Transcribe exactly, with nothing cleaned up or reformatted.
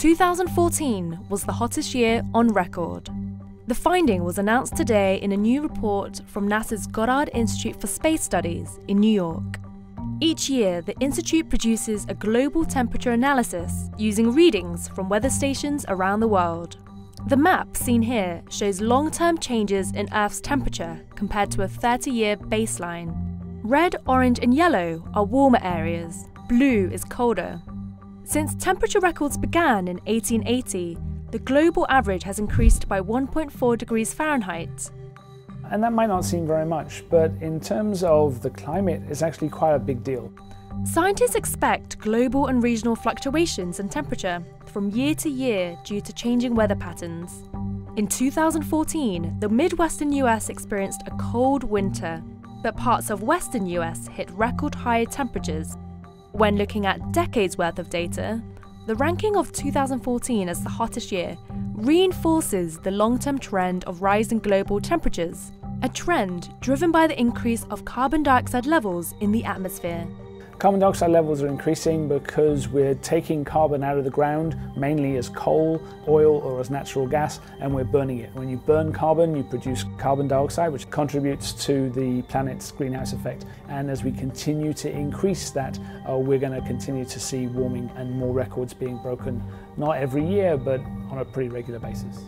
two thousand fourteen was the hottest year on record. The finding was announced today in a new report from NASA's Goddard Institute for Space Studies in New York. Each year, the institute produces a global temperature analysis using readings from weather stations around the world. The map seen here shows long-term changes in Earth's temperature compared to a thirty-year baseline. Red, orange and yellow are warmer areas, blue is colder. Since temperature records began in eighteen eighty, the global average has increased by one point four degrees Fahrenheit. And that might not seem very much, but in terms of the climate, it's actually quite a big deal. Scientists expect global and regional fluctuations in temperature from year to year due to changing weather patterns. In two thousand fourteen, the Midwestern U S experienced a cold winter, but parts of Western U S hit record high temperatures. When looking at decades worth of data, the ranking of two thousand fourteen as the hottest year reinforces the long-term trend of rising global temperatures, a trend driven by the increase of carbon dioxide levels in the atmosphere. Carbon dioxide levels are increasing because we're taking carbon out of the ground, mainly as coal, oil or as natural gas, and we're burning it. When you burn carbon, you produce carbon dioxide, which contributes to the planet's greenhouse effect. And as we continue to increase that, uh, we're going to continue to see warming and more records being broken, not every year, but on a pretty regular basis.